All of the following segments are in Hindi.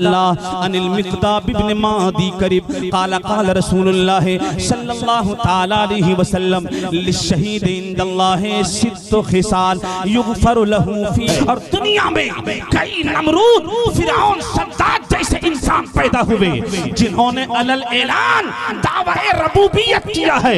इंसान पैदा हुए जिन्होंने अलल ऐलान दावे रबूबियत किया है,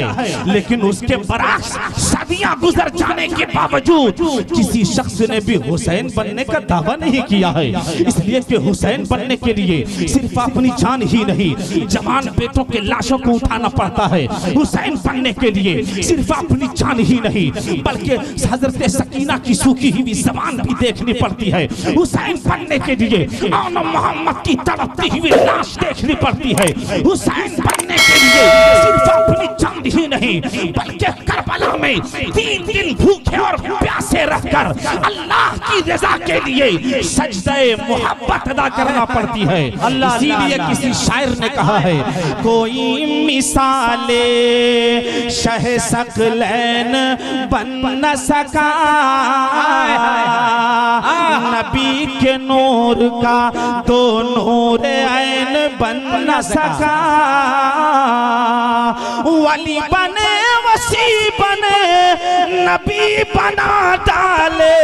लेकिन उसके बरक्स सदियां गुजर जाने के बावजूद किसी शख्स ने भी हुसैन बनने का दावा नहीं किया है। इसलिए कि हुसैन ने के लिए सिर्फ अपनी जान ही नहीं, जवान बेटों के लाशों को उठाना पड़ता है। हुसैन बनने के लिए सिर्फ अपनी जान ही नहीं, बल्कि हजरत सकीना की सूखी हुई ज़बान भी देखनी पड़ती है। हुसैन बनने के लिए आन मोहम्मद की तड़पती हुई लाश देखनी पड़ती है। हुसैन बनने के लिए सिर्फ अपनी जान ही नहीं, बल्कि करबला में 3 दिन भूखे और प्यासे रहकर अल्लाह की रजा के लिए सजदे मोहब्बत अदा करना पड़ती है। इसीलिए किसी शायर ने कहा है, कोई मिसाले शह सकलैन बन न सका, नबी के नूर का तो नूर ऐन बन न सका, वली बने वसी बने नबी बना डाले,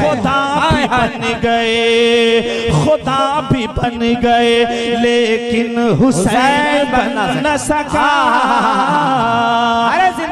खुदा भी बन गए खुदा भी बन गए लेकिन हुसैन बन न सका।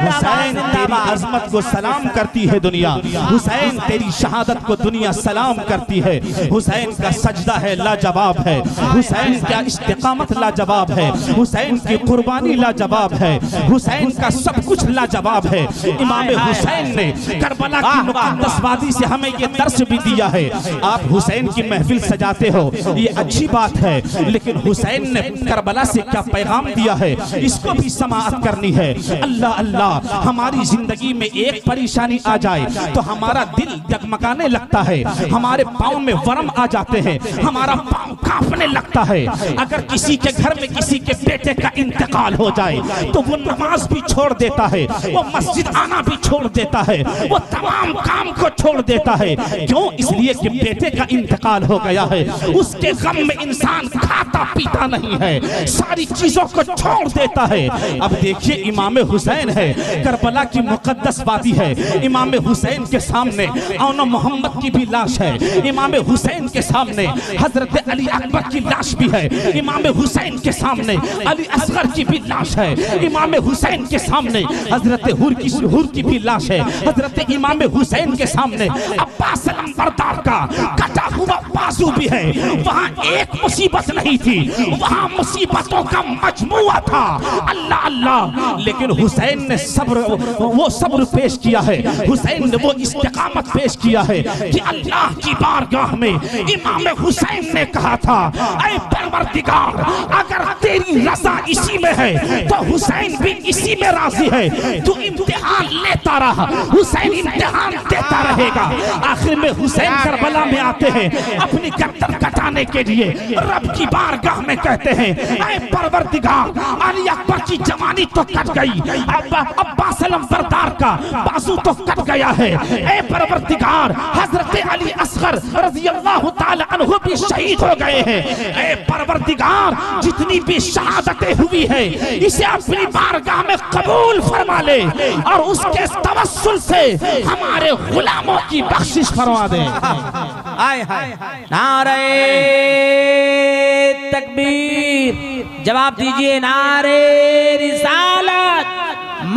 हुसैन तेरी अजमत को सलाम करती है दुनिया, हुसैन तेरी शहादत को दुनिया सलाम करती है। हुसैन का सजदा है लाजवाब है, हुसैन का इस्तेकामत लाजवाब है, हुसैन की कुर्बानी लाजवाब है, हुसैन का सब कुछ लाजवाब है। इमाम हुसैन ने करबला की मुक़द्दस वादी से हमें ये दर्श भी दिया है। आप हुसैन की महफिल सजाते हो ये अच्छी बात है, लेकिन हुसैन ने करबला से क्या पैगाम दिया है इसको भी समाअत करनी है। अल्लाह अल्लाह, हमारी जिंदगी में एक परेशानी आ जाए तो हमारा दिल डगमगाने लगता है, हमारे पाँव में वर्म आ जाते हैं, हमारा पाँव कांपने लगता है। अगर किसी के घर में किसी के बेटे का इंतकाल हो जाए तो वो नमाज भी छोड़ देता है, वो मस्जिद आना भी छोड़ देता है, वो तमाम काम को छोड़ देता है। क्यों? इसलिए कि बेटे का इंतकाल हो गया है, उसके गम में इंसान खाता पीता नहीं है, सारी चीजों को छोड़ देता है। अब देखिए इमाम हुसैन है, करबला की मुकद्दस वादी है, इमाम हुसैन के सामने आन मोहम्मद की भी लाश है, इमाम हुसैन के सामने हजरत अली अकबर की लाश भी है, इमाम हुसैन के सामने अली असगर की भी लाश है, इमाम हुसैन के सामने हजरत हुर की भी लाश है, हजरत इमाम हुसैन के सामने अब्बास अलंबरदार का कटा हुआ बाजू भी है। वहाँ एक मुसीबत नहीं थी, वहाँ मुसीबतों का मजमुआ था। अल्लाह अल्लाह, लेकिन हुसैन ने वो सब्र पेश किया है, हुसैन ने वो इस्तेकामत पेश किया है कि अल्लाह की बारगाह में इमाम हुसैन ने कहा था, ऐ परवरदिगार, अगर तेरी रजा इसी में है तो हुसैन भी इसी में राजी है। तू इम्तिहान लेता रहा, हुसैन इम्तिहान देता रहेगा। आखिर में हुसैन करबला में आते हैं, अपनी गर्दन कटाने के लिए रब की बारगाह में कहते हैं, ऐ परवरदिगार, अली अकबर की जवानी तो कट गई, अब्बास अलंबरदार का बाजू तो कट गया है, ऐ परवरदिगार, हजरत अली असगर रज़ियल्लाहु ताला अन्हु भी शहीद हो गए हैं, ऐ परवरदिगार, जितनी भी शहादतें हुई है इसे अपनी बारगाह में कबूल फरमा ले और उसके तवस्सुल से हमारे गुलामों की बख्शिश फरमा दे। नारे तकबीर, जवाब दीजिए, नारे रिसालत,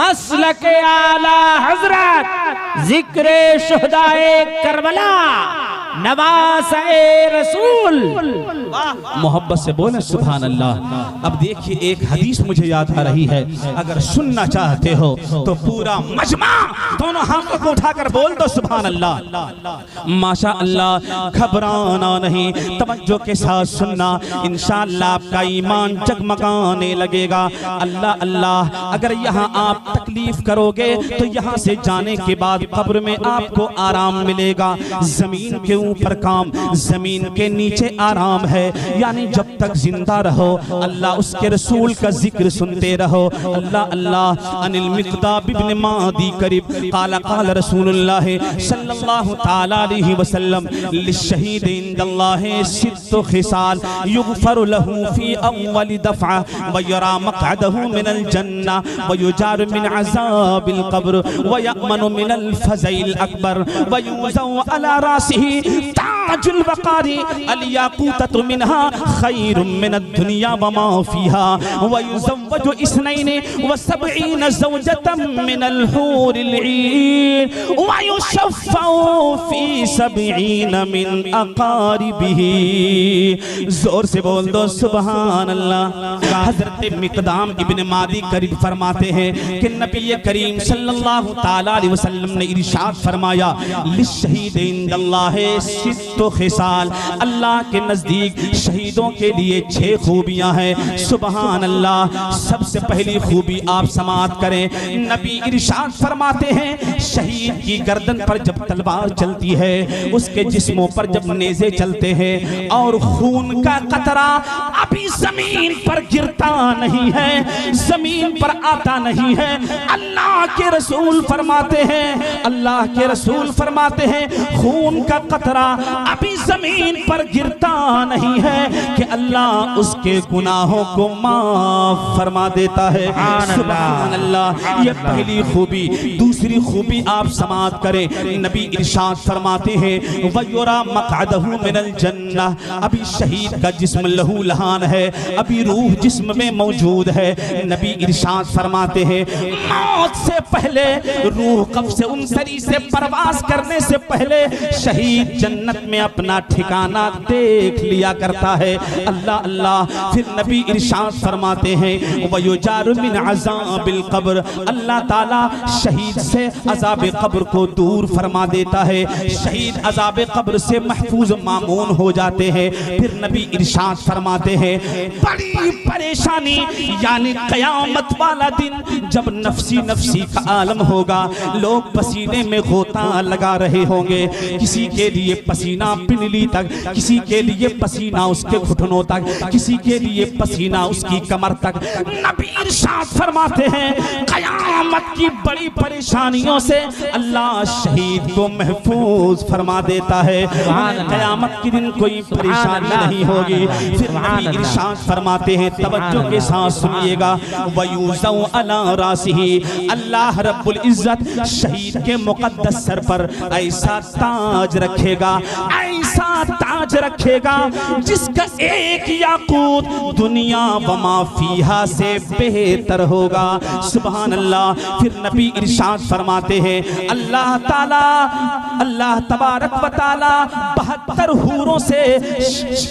मसलक आला हजरत, जिक्रे शुहदाए करबला, नवासे रसूल, मोहब्बत से बोले सुभान अल्लाह। अब देखिए एक हदीस मुझे याद आ रही है, अगर सुनना चाहते हो तो पूरा मजमा दोनों हाथों को उठाकर बोल दो सुभान अल्लाह। माशा अल्लाह, घबराना नहीं, तवज्जो के साथ सुनना, इंशाअल्लाह आपका ईमान जगमगाने लगेगा। अल्लाह अल्लाह, अगर यहाँ आप तकलीफ करोगे तो यहाँ से जाने के बाद कब्र में आपको आराम मिलेगा, जमीन के ऊपर काम, जमीन के नीचे आराम है। यानी जब तक जिंदा रहो अल्लाह उसके रसूल का जिक्र सुनते रहो। अल्लाह अल्लाह। अनिल मिक़दाब इब्न मादी करीब काला काला रसूलुल्लाह सल्लल्लाहु तआला अलैहि वसल्लम लिशहीद इंदल्लाह सित्तु खिसाल युग़फ़रु लहू फी अव्वल दफ़अ व यरा मक़अदहु मिनल जन्नह व युजारु मिन अज़ाबिल क़ब्र व यअमनु मिनल फ़ज़इल अकबर व युज़उ अला रासिही ताजुल वक़ारी अल याक़ूततु मिनहा खैरुम मिनद दुनिया व मा फ़ीहा व युज़व्वजु इस्नैन व सबईन ज़ौजतम मिनल हूरिल ईन व युशफ़्फ़उ फ़ी सबईन मिन अक़ारिबिही। जोर से बोल दो सुबहान अल्लाह। हज़रत मिक़दाम इब्न मादी करीब फरमाते हैं कि नबी करीम सल्लल्लाहु तआला अलैहि वसल्लम ने इरशाद फरमाया लिश्शहीद इंदल्लाह सित्तु खिसाल। अल्लाह के नज़दीक शहीदों के लिए 6 खूबियां हैं। सुबहान अल्लाह। सबसे पहली खूबी आप समाअत करें। नबी इरशाद फरमाते हैं शहीद की गर्दन पर जब तलवार चलती है, उसके जिस्मों पर जब नेज़े चलते हैं और खून का कतरा अभी जमीन पर गिरता नहीं है, जमीन पर आता नहीं है, अल्लाह के रसूल फरमाते हैं, अल्लाह के रसूल फरमाते हैं खून का कतरा अभी जमीन पर गिरता नहीं है कि अल्लाह उसके गुनाहों को माफ फरमा देता है। सुभान अल्लाह। ये पहली खूबी। दूसरी खूबी आप समाअत करें। नबी इरशाद फरमाते हैं वयुरा मक़अदहु मिनल जन्नह। अभी शहीद का जिस्म लहू लहान है, अभी रूह जिस्म में मौजूद है। नबी इरशाद फरमाते हैं मौत से पहले, रूह कब्ज़ उनसरी से परवास करने से पहले शहीद जन्नत में अपना ठिकाना देख लिया करता है। अल्लाह अल्लाह। फिर नबी इरशाद फरमाते हैं वयुजारु मिन अज़ाबिल क़ब्र। अल्लाह ताला शहीद से अज़ाब क़ब्र को दूर फरमा देता है। शहीद अज़ाब क़ब्र से महफूज मामून हो जाते हैं। फिर नबी इरशाद फरमाते हैं बड़ी परेशानी यानी क़यामत वाला दिन जब नफसी नफसी का आलम होगा, लोग पसीने में गोता लगा रहे होंगे, किसी के लिए पसीना पिंडली तक, किसी के लिए पसीना उसके घुटनों तक, किसी के लिए पसीना उसकी कमर तक। नबी इरशाद फरमाते हैं क़यामत की बड़ी परेशानियों से अल्लाह शहीद को महफूज फरमा देता है। क़यामत के दिन कोई परेशानी नहीं होगी। फिर नबी इरशाद फरमाते हैं तवज्जो के साथ सुनिएगा वयूज़उ अला रासिही। अल्लाह रब्बुल इज़्ज़त शहीद के मुक़द्दस सर पर ऐसा ताज रखेगा, ऐसा ताज रखेगा जिसका एक याकूत दुनिया व मा फीहा से बेहतर होगा। सुभान अल्लाह। फिर नबी इरशाद फरमाते हैं अल्लाह ताला, अल्लाह तबारक व ताला 72 हूरों से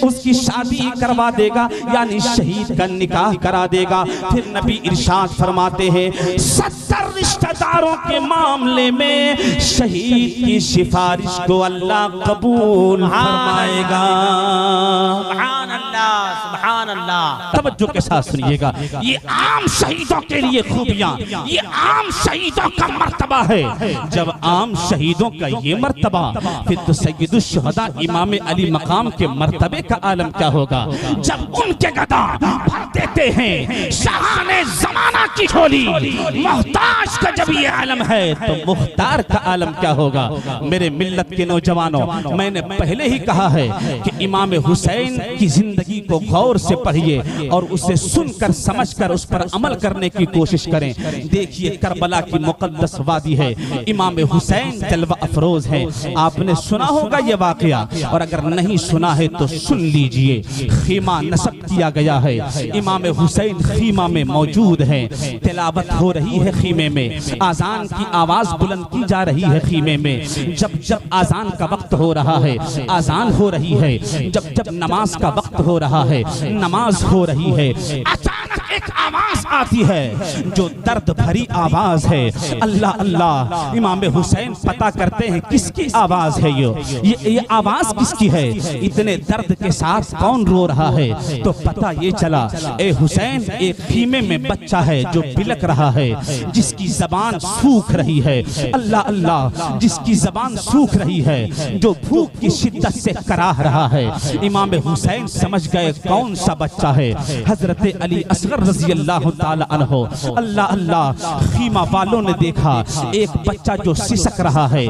उसकी शादी करवा देगा, यानी शहीद का निकाह करा देगा। फिर नबी इरशाद फरमाते हैं 70 रिश्तेदारों के मामले में शहीद की सिफारिश को अल्लाह कबूल फरमाएगा। सुभान अल्लाह, सुभान अल्लाह। तवज्जो के साथ सुनिएगा। ये आम शहीदों के लिए खूबियां, ये आम शहीदों का मर्तबा है। जब आम शहीदों का ये मर्तबा, फिर तो सैयदुश शुहदा इमाम अली मकाम के मर्तबे का आलम क्या होगा। जब उनके गदा भर देते हैं शाहाने जमाना की झोली, मोहताज का जब ये आलम है तो मुख्तार का आलम क्या होगा। मेरे मिल्लत के नौजवानों, मैंने पहले ही कहा है कि इमाम हुसैन की जिंदगी को गौर से पढ़िए और उसे सुनकर समझकर उस पर अमल करने की कोशिश करें। देखिए करबला की मुकद्दस वादी है, इमाम हुसैन जलवा अफरोज है। आपने सुना होगा ये वाकया, और अगर नहीं सुना है तो सुन लीजिए। खीमा नस्ब किया गया है, इमाम हुसैन खीमा में मौजूद है, तिलावत हो रही है खीमे में, आजान की आवाज बुलंद की जा रही है खीमे में। जब जब आजान का वक्त हो रहा है, आजान हो रही है, जब जब नमाज का वक्त हो रहा है, नमाज हो रही है, अचानक एक आवाज आती है जो दर्द भरी आवाज है, अल्लाह अल्लाह। इमाम हुसैन पता करते हैं किसकी आवाज है, ये आवाज किसकी है, इतने दर्द के साथ कौन रो रहा है। तो पता ये चला ए हुसैन एक खीमे में बच्चा है जो बिलक रहा है, जिसकी जबान सूख रही है, अल्लाह अल्लाह, जिसकी जबान सूख रही है, जो भूख की शिद्दत से कराह रहा है। इमाम हुसैन समझ गए कौन सा बच्चा है, हजरत अली असगर रजी अल्लाह ताला अन्हो। अल्लाह अल्लाह, खीमा वालों ने देखा एक बच्चा जो सिसक रहा है,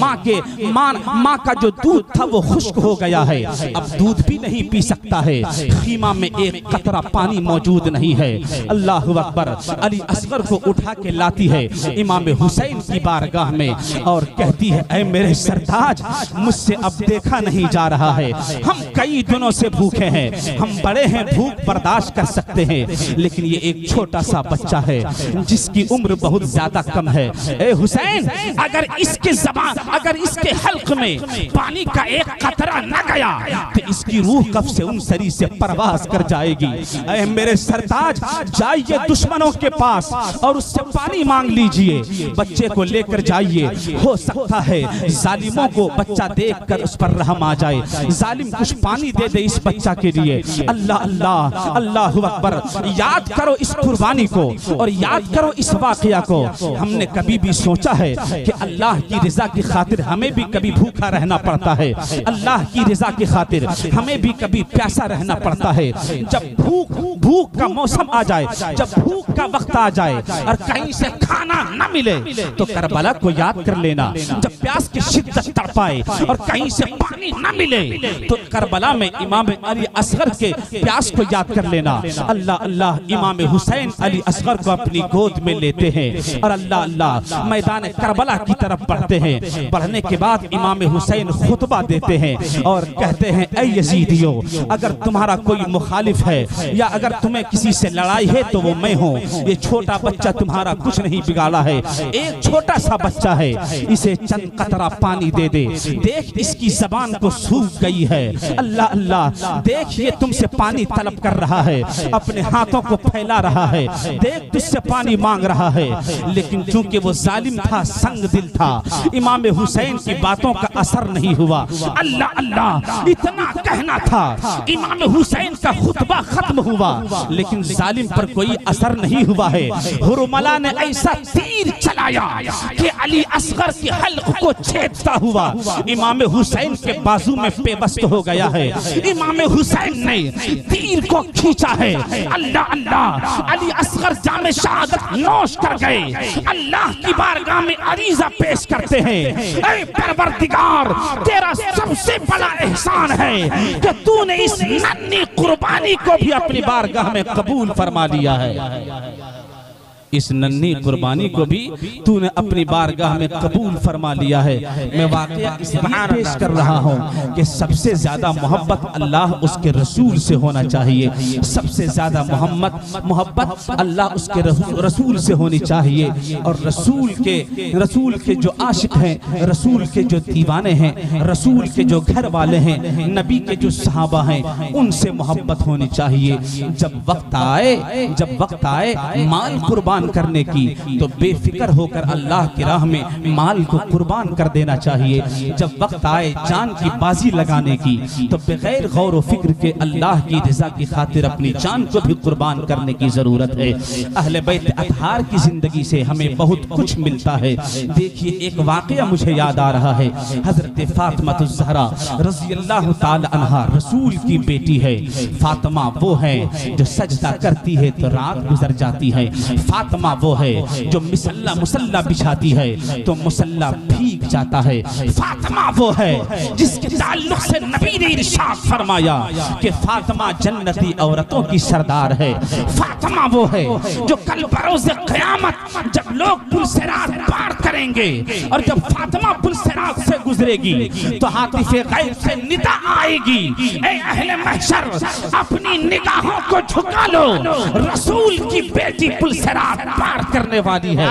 माँ का जो दूध था वो खुश्क हो गया है, अब दूध भी नहीं पी सकता है, खीमा में एक कतरा पानी मौजूद नहीं है। अल्लाह अकबर। अली असगर को उठा के लाती है इमाम हुसैन की बारगाह में और कहती है ऐ मेरे सरताज, मुझसे अब देखा नहीं जा रहा है, हम कई दिनों से भूखे हैं, हम बड़े हैं, भूख बर्दाश्त कर सकते हैं, लेकिन ये एक छोटा सा बच्चा है जिसकी उम्र बहुत ज्यादा कम है। ए हुसैन, अगर इसके ज़बान, अगर इसके हल्क में पानी का एक कतरा न गया तो इसकी रूह कब से उनसरी से परवास कर जाएगी। ऐ मेरे सरताज, जाइए दुश्मनों के पास और उससे पानी मांग लीजिए, बच्चे को लेकर जाइए, हो सकता है जालिमों को बच्चा देखकर उस पर रहम आ जाए, जालिम कुछ पानी दे दे इस बच्चा के लिए। अल्लाह अल्लाह, अल्लाह अकबर। याद करो इस कुर्बानी को और याद करो इस वाकया को। हमने कभी भी सोचा है कि अल्लाह की रजा की खातिर हमें भी कभी भूखा रहना पड़ता है, अल्लाह की रजा की खातिर हमें भी कभी प्यासा रहना पड़ता है। जब भूख का मौसम आ जाए, जब भूख का वक्त आ जाए और कहीं से खाना न मिले तो करबला को याद कर लेना। जब प्यास की शिद्दत तड़पाए और कहीं से पानी न मिले तो करबला में इमाम अली असगर के प्यास को याद कर लेना। अल्लाह अल्लाह, इमाम हुसैन अली असगर को अपनी गोद में लेते हैं और अल्लाह अल्लाह मैदान करबला की तरफ बढ़ते हैं। बढ़ने के बाद इमाम हुसैन खुतबा देते हैं और कहते हैं ऐ यजीदियों, अगर तुम्हारा कोई मुखालिफ है या अगर तुम्हें किसी से लड़ाई है तो वो मैं हूँ। ये छोटा बच्चा तुम्हारा कुछ नहीं बिगाड़ा है, एक छोटा सा बच्चा है, इसे चंद कतरा पानी दे दे, देख इसकी जबान को सूख गई है, अल्लाह अल्लाह, देख ये तुमसे पानी तलब कर रहा है, अपने हाथों को फैला रहा है, देख तुझसे पानी मांग रहा है। लेकिन चूंकि वो जालिम था, संग दिल था, इमाम हुसैन की बातों का असर नहीं हुआ। अल्लाह अल्लाह, इतना कहना था। इमाम हुसैन का खुतबा खत्म हुआ लेकिन जालिम पर कोई असर नहीं हुआ है। हुरमला ने ऐसा तीर चलाया कि अली असगर के हल्क को छेदता हुआ इमाम हुसैन के बाजू में बेबस्त हो गया है। इमाम हुसैन ने तीर को खींचा है। अल्लाह अल्लाह, अली असगर जामे शहादत नोश कर गए। अल्लाह की बारगाह में अरीजा पेश करते हैं, ऐ परवरदिगार, तेरा सबसे बड़ा एहसान है कि तूने इस नन्ही कुर्बानी को भी अपनी बारगाह में कबूल फरमा लिया है। इस नन्ही कुर्बानी को भी तूने अपनी बारगाह में कबूल फरमा लिया है। मैं वाकया इसलिए पेश कर रहा हूँ कि सबसे ज्यादा मोहब्बत अल्लाह उसके रसूल से होना चाहिए, सबसे ज्यादा मोहब्बत अल्लाह उसके रसूल से होनी चाहिए। और रसूल के जो आशिक हैं, रसूल के जो दीवाने हैं, रसूल के जो घर वाले हैं, नबी के जो सहाबा हैं, उनसे मोहब्बत होनी चाहिए। जब वक्त आए माल कुर्बान करने की तो बेफिक्र होकर अल्लाह की राह में माल को कुर्बान कर देना चाहिए। जब वक्त आए जान की बाजी लगाने की तो बगैर गौर और फिक्र के अल्लाह की रजा की खातिर अपनी जान को भी कुर्बान करने की जरूरत है। अहले बैत अतहार की जिंदगी से हमें बहुत कुछ मिलता है। देखिए एक वाकया मुझे याद आ रहा है। हजरत फातिमा ज़हरा रज़ियल्लाहु ताला अन्हा रसूल की बेटी है। फातिमा वो है जो सजदा करती है तो रात गुजर जाती है। फातिमा वो है जो मुसल्ला बिछाती है तो मुसल्ला भीग जाता है। फातिमा वो है जिसके ताल्लुक से नबी ने इरशाद फरमाया कि फातिमा जन्नती औरतों की सरदार है। फातिमा वो है जो कल बरोज़ क़यामत जब लोग पुल-सिरात पार करेंगे और जब फातिमा पुल-सिरात से गुजरेगी तो हातिफ़े ग़ैब से निदा आएगी, ए अहले महशर, अपनी निगाहों को झुका लो, रसूल की बेटी पुल-सिरात पार करने वाली है।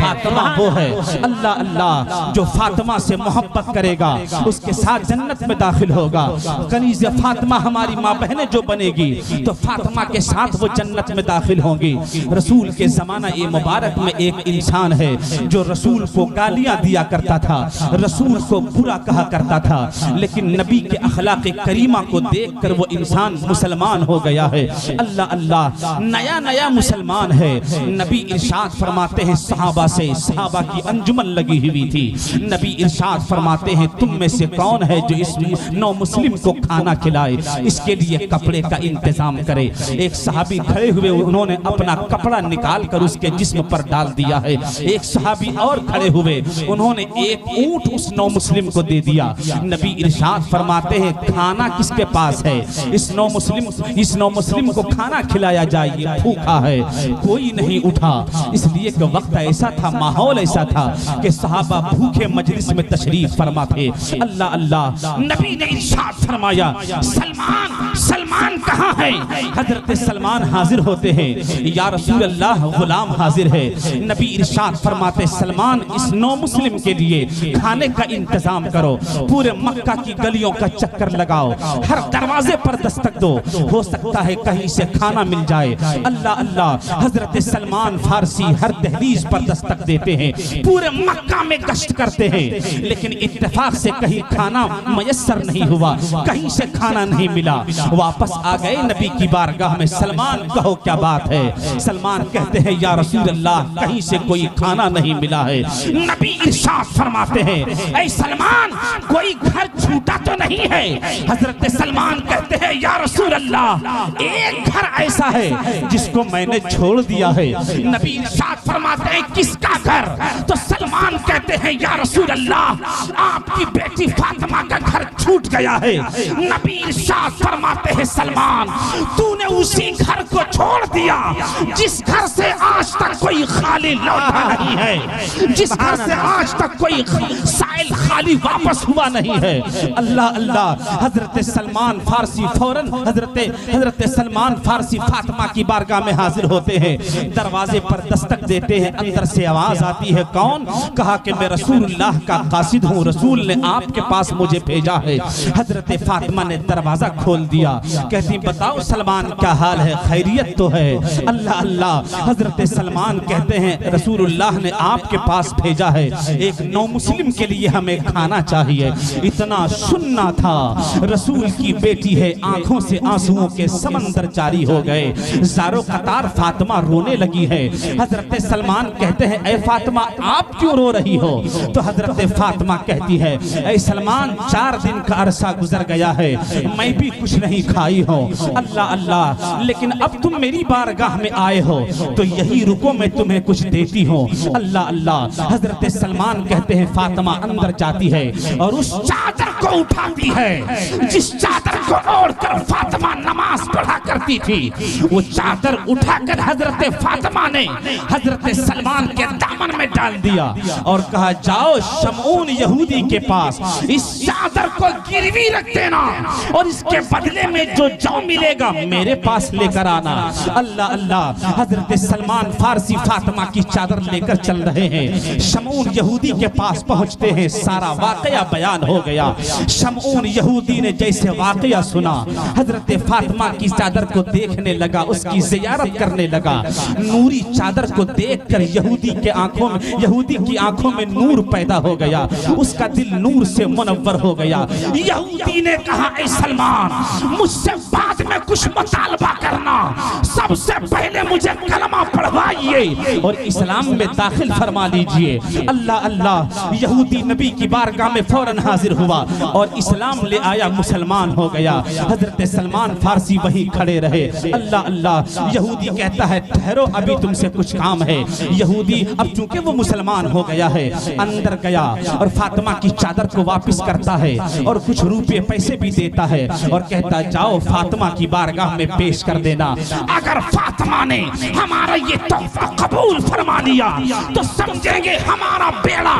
फातिमा वो है अल्लाह अल्लाह जो फातिमा से मोहब्बत करेगा उसके साथ जन्नत में दाखिल होगा। कनीज़ फातिमा हमारी माँ बहनें जो बनेगी तो फातिमा के साथ वो जन्नत में दाखिल होंगी। रसूल के ज़माना ये मुबारक में एक इंसान है जो रसूल को गालियाँ दिया करता था, रसूल को बुरा कहा करता था, लेकिन नबी के अखलाक करीमा को देख कर वो इंसान मुसलमान हो गया है। अल्लाह अल्लाह, नया नया मुसलमान है। नबी इरशाद फरमाते हैं सहाबा से, सहाबा की अंजुमन लगी हुई थी, नबी इरशाद फरमाते हैं तुम में से कौन है जो इस नौ मुस्लिम को खाना खिलाए, इसके लिए कपड़े का इंतजाम करे। एक सहाबी खड़े हुए, उन्होंने अपना कपड़ा निकाल कर उसके जिस्म पर डाल दिया है। एक सहाबी और खड़े हुए, उन्होंने एक ऊंट उस नौ मुस्लिम को दे दिया। नबी इरशाद फरमाते हैं खाना किसके पास है, इस नौ मुस्लिम को खाना खिलाया जाए, ये भूखा है। कोई नहीं उठा, इसलिए कि वक्त ऐसा था, माहौल ऐसा था कि सहाबा भूखे मजलिस में तशरीफ फरमा थे। अल्लाह अल्लाह, नबी ने इरशाद फरमाया सलमान कहाँ है? हजरत सलमान हाजिर होते हैं, या रसूल अल्लाह गुलाम हाजिर है। नबी इरशाद फरमाते सलमान इस नौ मुस्लिम के लिए खाने का इंतजाम करो, पूरे मक्का की गलियों का चक्कर लगाओ, हर दरवाजे पर दस्तक दो, हो सकता है कहीं से खाना मिल जाए। अल्लाह अल्लाह, हजरत सलमान फारसी हर दहलीज पर दस्तक देते हैं, पूरे मक्का में गश्त करते हैं, लेकिन इत्तेफाक से कहीं खाना मयस्सर नहीं हुआ, कहीं से खाना नहीं मिला। वापस आ गए नबी की बारगाह में, सलमान कहो क्या बात है। सलमान कहते हैं या रसूल अल्लाह, कहीं से कोई खाना नहीं मिला है। नबी इरशाद फरमाते हैं ऐ सलमान, कोई घर छूटा तो नहीं है? हजरत सलमान कहते हैं या रसूल अल्लाह, एक घर ऐसा है जिसको मैंने छोड़ दिया है। नबी इरशाद फरमाते हैं किसका घर? तो सलमान कहते हैं या रसूल अल्लाह, आपकी बेटी फातिमा का घर छूट गया है। नबी इरशाद फरमाते हैं सलमान, तूने उसी घर को छोड़ दिया जिस घर से आज तक कोई खाली लौटा नहीं है, जिस घर से आज तक कोई साइल खाली वापस हुआ नहीं है। अल्लाह अल्लाह, हजरत सलमान फारसी फौरन हजरत सलमान फारसी फातिमा की बारगाह में हाजिर होते हैं, दरवाजे पर दस्तक देते हैं, अंदर से आवाज आती है कौन? कहा कि मैं रसूलुल्लाह का कासिद हूँ, रसूल ने आपके पास मुझे भेजा है। हजरत फातिमा ने दरवाजा खोल दिया, कहती बताओ सलमान क्या हाल है, खैरियत तो है? अल्लाह अल्लाह, हजरत सलमान कहते हैं रसूलुल्लाह ने आपके पास भेजा है, एक नौ मुस्लिम के लिए हमें खाना चाहिए। इतना सुनना था, रसूल की बेटी है, आंखों से आंसुओं के समंदर जारी हो गए, जारो कतार फातिमा रोने लगी है। हजरत सलमान कहते हैं ऐ फातिमा, आप क्यों रो रही हो? तो हजरत फातिमा कहती है ऐ सलमान, 4 दिन का अरसा गुजर गया है, मैं भी कुछ नहीं खाई हूँ। अल्लाह अल्लाह, लेकिन अब तुम मेरी बारगाह में आए हो तो यही रुको, मैं तुम्हें कुछ देती हूँ। अल्लाह अल्लाह, हजरत सलमान कहते हैं फातिमा अंदर जाती है और उस चादर को उठाती है जिस चादर को ओढ़कर फातिमा नमाज पढ़ा करती थी। वो चादर उठाकर हजरत फातिमा ने हजरत सलमान के दामन में डाल दिया और कहा जाओ शमून यहूदी के पास, इस चादर को गिरवी रख देना और इसके बदले में जो मिलेगा मेरे पास लेकर आना। अल्लाह अल्लाह, हजरत सलमान फारसी फातिमा की चादर लेकर चल रहे हैं, शमून यहूदी के पास पहुंचते हैं, सारा वाकया बयान हो गया। शमून यहूदी ने जैसे वाकया सुना, हजरत फातिमा की चादर को देखने लगा, उसकी जियारत करने लगा। नूरी चादर को देखकर यहूदी की आंखों में नूर पैदा हो गया, उसका दिल नूर से मुनव्वर हो गया। यहूदी ने कहा ऐ सलमान, मुझसे बाद में कुछ मुतालबा करना, सबसे पहले मुझे कलमा पढ़वाइए और इस्लाम में दाखिल फरमा लीजिए। अल्लाह अल्लाह, यहूदी नबी की बारगाह में फौरन हाजिर हुआ और इस्लाम ले आया, मुसलमान हो गया। हजरत सलमान फारसी वहीं खड़े रहे। अल्लाह अल्लाह, यहूदी कहता है ठहरो, अभी तुमसे कुछ काम है। यहूदी अब चूंकि वो मुसलमान हो गया है, अंदर गया और फातिमा की चादर को वापस करता है और कुछ रुपये पैसे भी देता है और कहता जाओ फातिमा की बारगाह में पेश कर देना, अगर और फातिमा ने हमारा ये तोहफा कबूल फरमा लिया तो समझेंगे हमारा बेड़ा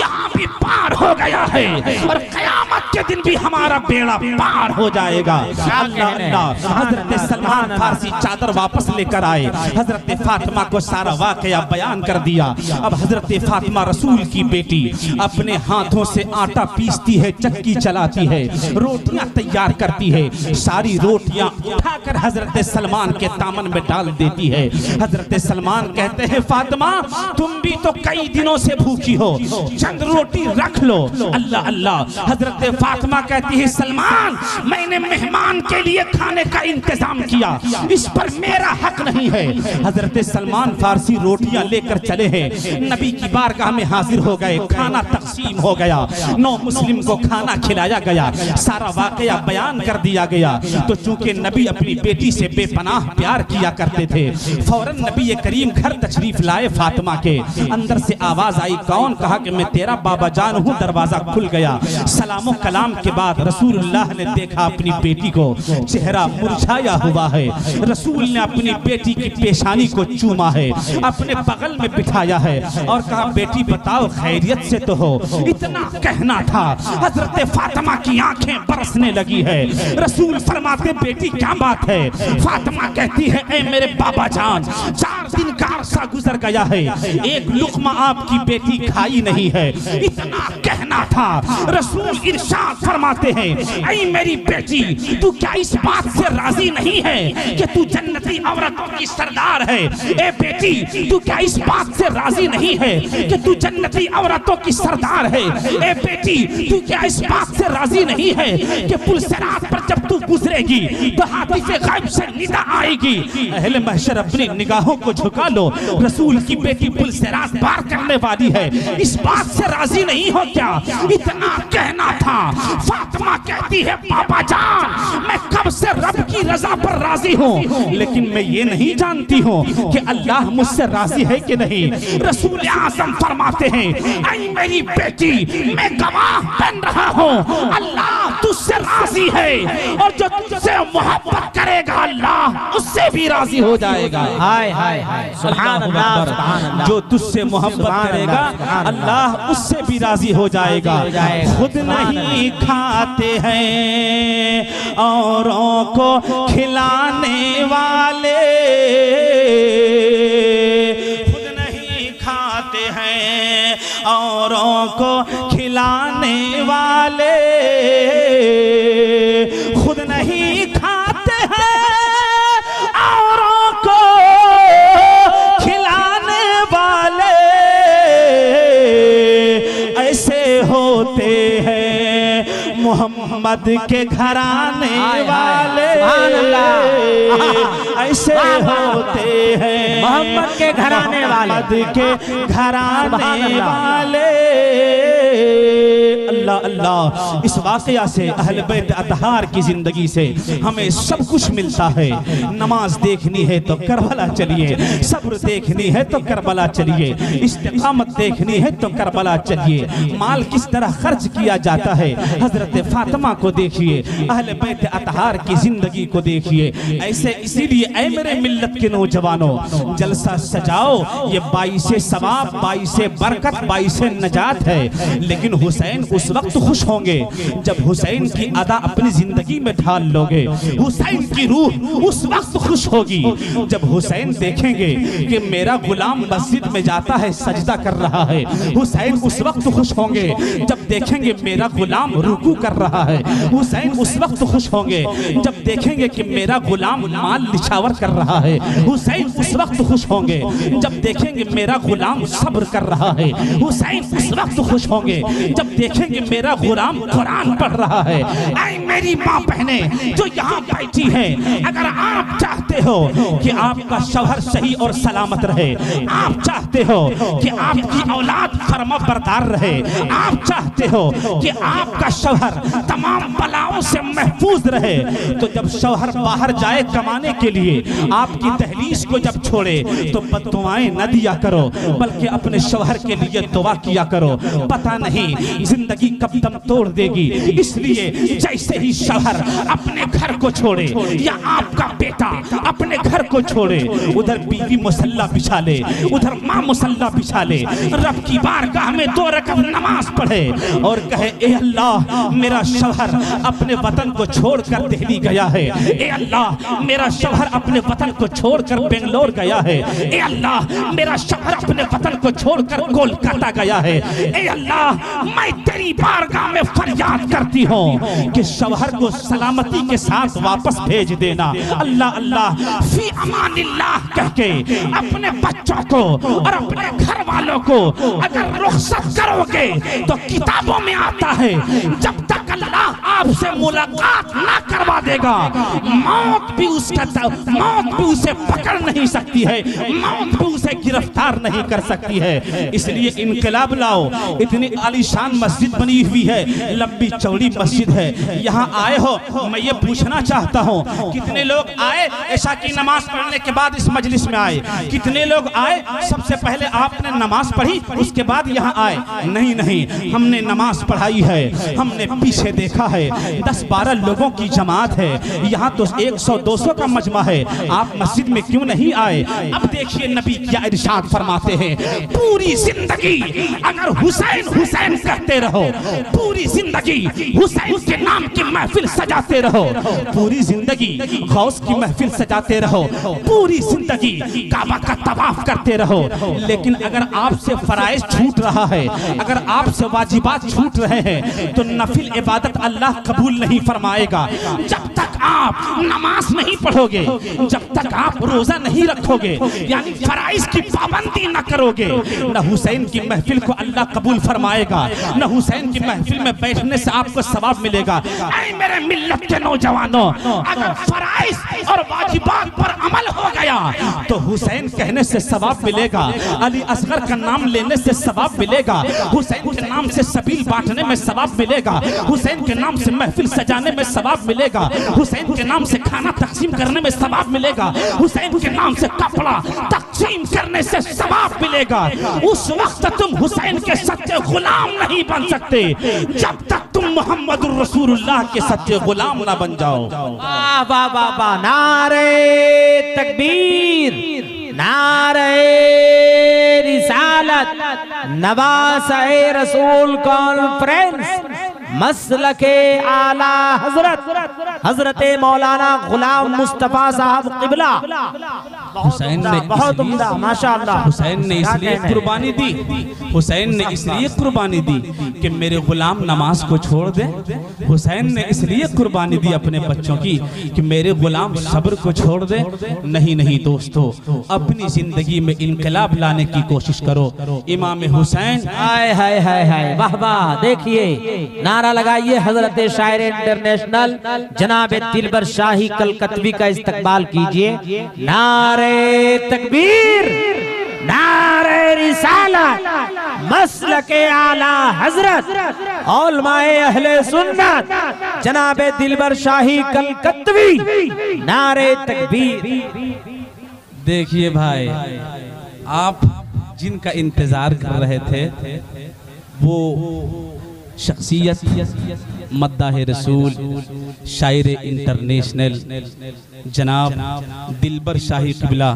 यहाँ भी पार हो गया है और कयामत के दिन भी हमारा बेड़ा पार हो जाएगा। हजरत सलमान फारसी चादर वापस लेकर आए, हजरत फातिमा को सारा वाकया बयान कर दिया। अब हजरत फातिमा रसूल की बेटी अपने हाथों से आटा पीसती है, चक्की चलाती है, रोटियां तैयार करती है, सारी रोटियां उठाकर हजरत सलमान के दामन में डाल देती है। हजरत सलमान कहते हैं फातिमा तुम भी तो कई दिनों से भूखी हो, चंद रोटी रख लो। अल्लाह अल्लाह। हजरत फातिमा कहती है सलमान मैंने मेहमान के लिए खाने का इंतजाम किया, इस पर मेरा हक नहीं है। हजरत सलमान फारसी रोटियां लेकर चले हैं, नबी की बारगाह में हाजिर हो गए, खाना तकसीम हो गया, नौ मुस्लिम को खाना खिलाया गया, सारा वाकया बयान कर दिया गया। तो चूंकि नबी अपनी बेटी से बेपनाह प्यार किया करते थे, फौरन नबी करीम घर तशरीफ लाए। फातिमा के अंदर से आवाज आई, कौन? कहा कि मैं तेरा बाबा जान हूँ। दरवाजा खुल गया। सलाम और कलाम के बाद रसूलुल्लाह ने देखा अपनी बेटी को, चेहरा मुरझाया हुआ है। रसूल ने अपनी बेटी की पेशानी को चूमा है, अपने बगल में बिठाया है और कहा बेटी बताओ खैरियत से तो हो। इतना कहना था। हजरत फातिमा की आंखें बरसने लगी है। रसूल फरमाते बेटी क्या बात है? फातिमा कहती है ए मेरे बाबा जान, 4 दिन का अरसा गुजर गया है, एक लुकमा आपकी बेटी खाई नहीं है। इतना कहना था। रसूल इरशाद फरमाते हैं ऐ मेरी बेटी तू क्या इस बात से राजी नहीं है कि तू जन्नती औरतों की सरदार है? ए बेटी तू क्या इस बात से राजी नहीं है कि तू जन्नती औरतों की सरदार है? ए बेटी तू क्या इस बात से राजी नहीं है कि पुलसरात पर जब तू गुजरेगी तो हादिसे गायब से निदा आएगी? अहले महशर अपनी निगाहों को झुका लो, रसूल की बेटी पुलसरात पार करने वाली है, इस बात से राजी नहीं हो क्या? इतना कहना था। फातिमा कहती है पापा जान मैं कब से रब की रजा पर राजी हूँ, लेकिन मैं ये नहीं जानती हूँ कि अल्लाह मुझसे राजी है कि नहीं। रसूल आज़म फरमाते हैं ऐ मेरी बेटी मैं गवाह बन रहा हूँ अल्लाह तुझसे राजी है और जो तुझसे मोहब्बत करेगा अल्लाह उससे भी राजी हो जाएगा। हाय हाय हाय सुभान अल्लाह। जो तुझसे मोहब्बत करेगा अल्लाह उससे भी राजी हो जाएगा। खुद नहीं खाते हैं औरों को खिलाने वाले, खुद नहीं खाते हैं औरों को खिलाने वाले, खुद नहीं खाते हैं औरों को खिलाने वाले, ऐसे होते हैं मोहम्मद के घराने वाले। ऐसे होते हैं मोहम्मद के घराने वाले, अल्लाह अल्लाह। इस वाकया से अहल बैत अतहार की जिंदगी से हमें सब कुछ मिलता है। नमाज देखनी है तो करबला चलिए, सब्र देखनी है तो करबला चलिए, इस्तिकामत देखनी है तो करबला चलिए, माल किस तरह खर्च किया जाता है हजरत फातिमा को देखिए, अहल बैत अतहार की जिंदगी को देखिए। ऐसे इसीलिए ऐ मेरे मिल्लत के नौजवानों जलसा सजाओ, ये बाईसे सवाब, बाईसे बरकत, बाईसे नजात है। लेकिन हुसैन उस वक्त खुश होंगे जब हुसैन की अदा अपनी जिंदगी में ढाल लोगे, हुसैन की रूह उस वक्त खुश होगी जब हुसैन देखेंगे कि मेरा गुलाम मस्जिद में जाता है सजदा कर रहा है, हुसैन उस वक्त खुश होंगे जब देखेंगे मेरा गुलाम रुकू कर रहा है, हुसैन उस वक्त खुश होंगे जब देखेंगे कि मेरा गुलाम माल निछावर कर रहा है, हुसैन उस वक्त खुश होंगे जब देखेंगे मेरा गुलाम सब्र कर रहा है, हुसैन उस वक्त खुश होंगे जब देखेंगे मेरा गुलाम कुरान पढ़ रहा है। आई मेरी माँ बहने जो यहाँ बैठी हैं, अगर आप चाहते हो कि आपका शौहर सही और सलामत रहे, आप चाहते हो कि आपकी औलाद फर्मा बरदार रहे, आप चाहते हो कि आपका शौहर तमाम बलाओं से महफूज रहे, तो जब शौहर बाहर जाए कमाने के लिए आपकी दहलीज को जब छोड़े तो बद्दुआएं न दिया करो बल्कि अपने शौहर के लिए दुआ किया करो। पता नहीं जिंदगी कब दम तोड़ देगी। इसलिए जैसे ही शौहर अपने घर को छोड़े या आपका बेटा अपने घर को छोड़े, उधर बीवी मुसल्ला बिछा ले, उधर माँ मुसल्ला बिछा ले, रब की बारगाह में दो रकअत नमाज पढ़े और कहे, ए अल्लाह मेरा शौहर अपने वतन को छोड़कर दिल्ली गया है, ए अल्लाह मेरा शौहर अपने वतन को छोड़कर बेंगलोर गया है, ए अल्लाह मेरा शौहर अपने वतन को छोड़कर कोलकाता गया है, ए अल्लाह मैं तेरी बारगाह में फरियाद करती हूँ कि शौहर को सलामती के साथ वापस भेज देना। अल्लाह अल्लाह फी अमानिल्लाह कह के अपने बच्चों को और अपने घर वालों को अगर रुखसत करोगे तो किताबों में आता है जब तक अल्लाह आपसे मुलाकात ना करवा देगा मौत भी उसे पकड़ नहीं सकती है, मौत भी उसे गिरफ्तार नहीं कर सकती है। इसलिए इनकलाब लाओ। इतनी आलीशान मस्जिद बनी हुई है, लंबी चौड़ी मस्जिद है, यहाँ आए हो, मैं ये पूछना चाहता हूँ कितने लोग आए ऐशा की नमाज पढ़ने के बाद इस मजलिस में आए, कितने लोग आए? सबसे पहले आपने नमाज पढ़ी उसके बाद यहाँ आए? नहीं नहीं, हमने नमाज पढ़ाई है, हमने पीछे देखा है 10-12 लोगों की जमात है, यहाँ तो 100-200 का मजमा है, आप मस्जिद में क्यों नहीं आए? अब देखिए नबी क्या इरशाद फरमाते हैं, पूरी जिंदगी अगर हुसैन हुसैन कहते रहो, पूरी जिंदगी हुसैन के नाम की महफिल सजाते रहो, पूरी जिंदगी गौस की महफिल सजाते रहो, पूरी जिंदगी काबा का तवाफ करते रहो, लेकिन अगर आपसे फराइज छूट रहा है, अगर आपसे वाजिबात छूट रहे हैं तो नफिल इबादत अल्लाह कबूल नहीं फरमाएगा। जब तक आप नमाज नहीं पढ़ोगे, जब तक आप रोजा नहीं रखोगे, यानी फराइज की पाबंदी न करोगे, न हुसैन की महफिल को अल्लाह कबूल फरमाएगा, न हुसैन की महफिल में बैठने से आपको सवाब मिलेगा। ऐ मेरे मिल्लत के नौजवानों, अगर फराइज और वाजिबात पर अमल हो गया तो हुसैन कहने से सवाब मिलेगा, अली असगर का नाम लेने से सवाब मिलेगा, हुसैन के नाम से सबील बांटने में सवाब मिलेगा, हुसैन के नाम से महफिल सजाने में सवाब मिलेगा, हुसैन के नाम से खाना तकसीम करने में सवाब मिलेगा, हुसैन के नाम से कपड़ा तकसीम करने से सवाब मिलेगा। उस वक्त तुम हुसैन के सच्चे गुलाम नहीं बन सकते जब तक तुम मोहम्मद रसूलुल्लाह के सच्चे गुलाम ना बन जाओ। नारे तकबीर, नारे रिसालत, नवासे रसूल कॉन्फ्रेंस, मसलके आला हजरत मौलाना गुलाम मुस्तफा साहब किबला। हुसैन ने बहुत उम्दा, माशाअल्लाह, हुसैन ने इसलिए कुर्बानी दी, हुसैन ने इसलिए कुर्बानी दी कि मेरे गुलाम नमाज को छोड़ दे, हुसैन ने इसलिए कुर्बानी दी अपने बच्चों की कि मेरे गुलाम सब्र को छोड़ दे। नहीं नहीं दोस्तों, अपनी जिंदगी में इनकलाब लाने की कोशिश करो। इमाम हुसैन, हाय हाय हाय हाय, वाह वाह, देखिए नारा लगाइए, हजरत शायर इंटरनेशनल जनाब दिलबर शाही कलकत्वी का इस्तकबाल कीजिए। नारे तकबीर, नारे रिसालत, मसलके आला हजरत औलमाए अहले सुन्नत जनाब दिलबर शाही कलकत्वी, नारे तकबीर। देखिए भाई, आप जिनका इंतजार कर रहे थे वो शख्सियत मद्दाह रसूल शायर इंटरनेशनल जनाब दिलबर शाही किबला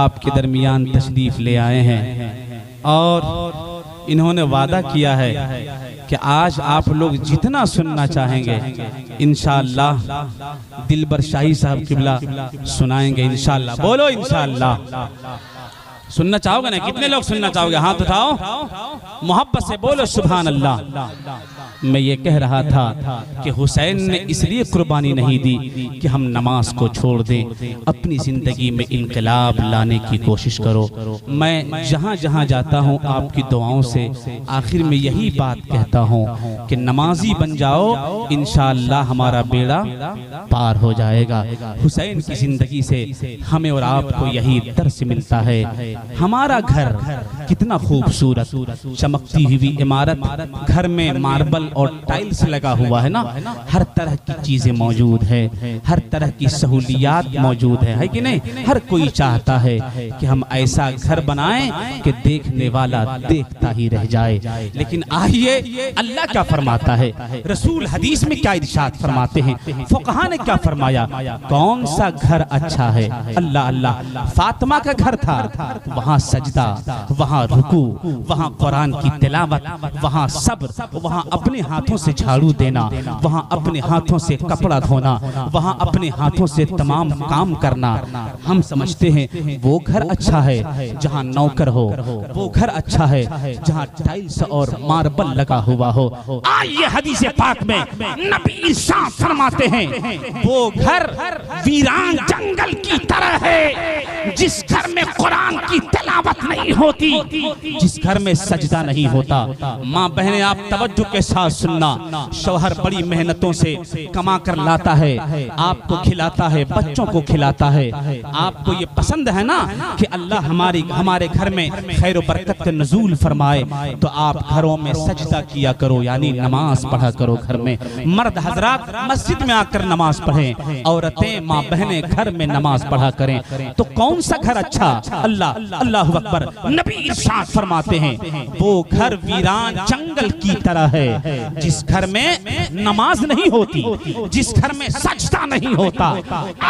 आपके दरमियान तशरीफ ले आए हैं और इन्होंने वादा किया है कि आज आप लोग जितना सुनना चाहेंगे इंशाअल्लाह दिलबर शाही साहब किबला सुनाएंगे, इंशाअल्लाह। बोलो इंशाअल्लाह। सुनना चाहोगे ना? कितने लोग सुनना चाहोगे? हाथ उठाओ, मोहब्बत से बोलो सुभान अल्लाह। मैं ये कह रहा था कि हुसैन ने इसलिए कुर्बानी नहीं दी कि हम नमाज को छोड़ दें। अपनी ज़िंदगी में इनकलाब लाने की कोशिश करो। मैं जहाँ जहाँ जाता हूँ आपकी दुआओं से आखिर में यही बात कहता हूँ कि नमाजी बन जाओ, इंशाअल्लाह हमारा बेड़ा पार हो जाएगा। हुसैन की ज़िंदगी से हमें और आपको यही दर्स मिलता है। हमारा घर कितना खूबसूरत चमकती हुई इमारत, घर में मार्बल और टाइल्स लगा हुआ है ना, हर तरह की चीज़ें मौजूद है, हर तरह की सहूलियात मौजूद है कि नहीं। हर कोई चाहता है कि हम ऐसा घर बनाएं कि देखने वाला देखता ही रह जाए। लेकिन आइए अल्लाह क्या फरमाता है, रसूल हदीस में क्या इरशाद फरमाते हैं, फुकहा ने क्या फरमाया, कौन सा घर अच्छा है। अल्लाह अल्लाह, फातिमा का घर था, वहाँ सजदा, वहाँ रुकू, वहाँ कुरान की तिलावत, वहाँ सब्र, वहाँ अपने हाथों से झाड़ू देना, वहाँ अपने हाथों से कपड़ा धोना, वहाँ अपने हाथों से तमाम काम करना। हम समझते हैं वो घर अच्छा है जहाँ नौकर हो, वो घर अच्छा है जहाँ टाइल्स और मार्बल लगा हुआ हो। आइए हदीस पाक में नबी शाह फरमाते हैं वो घर वीरान जंगल की तरह है जिस घर में कुरान की तिलावत नहीं होती, जिस घर में सजदा नहीं होता। माँ बहने आप तवज्जो के साथ सुनना, शौहर बड़ी मेहनतों से कमा कर लाता है, आपको खिलाता है, बच्चों को खिलाता है। आपको ये पसंद है ना कि अल्लाह हमारे घर में खैर बरकत का नजूल फरमाए, तो आप घरों में सजदा किया करो, यानी नमाज पढ़ा करो। घर में मर्द हजरात मस्जिद में आकर नमाज पढ़ें, औरतें माँ बहने घर में नमाज पढ़ा करें। तो कौन सा घर अच्छा, अल्लाह अल्लाह अकबर। नबी इरशाद फरमाते हैं वो घर वीरान जंगल की तरह है जिस घर में नमाज नहीं होती, जिस घर में सजदा नहीं होता।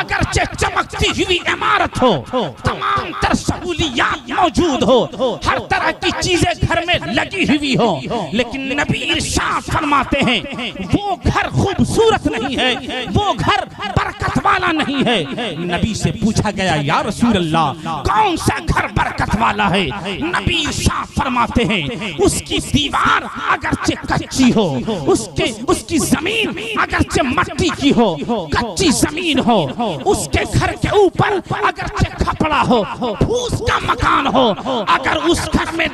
अगर चमकती हुई इमारत हो, तमाम तर सहूलियात मौजूद हो, हर तरह की चीजें घर में लगी हुई हो, लेकिन नबी इरशाद फरमाते हैं वो घर खूबसूरत नहीं है, वो घर बरकत वाला नहीं है। नबी से पूछा गया, या रसूल अल्लाह कौन सा घर बरकत वाला है। नबी इरशाद फरमाते हैं उसकी दीवार अगरचे कच्ची हो, उसकी जमीन अगरचे मट्टी की हो, कच्ची जमीन हो, उसके घर के ऊपर अगरचे खपड़ा हो, फूस का मकान हो, अगर उस घर में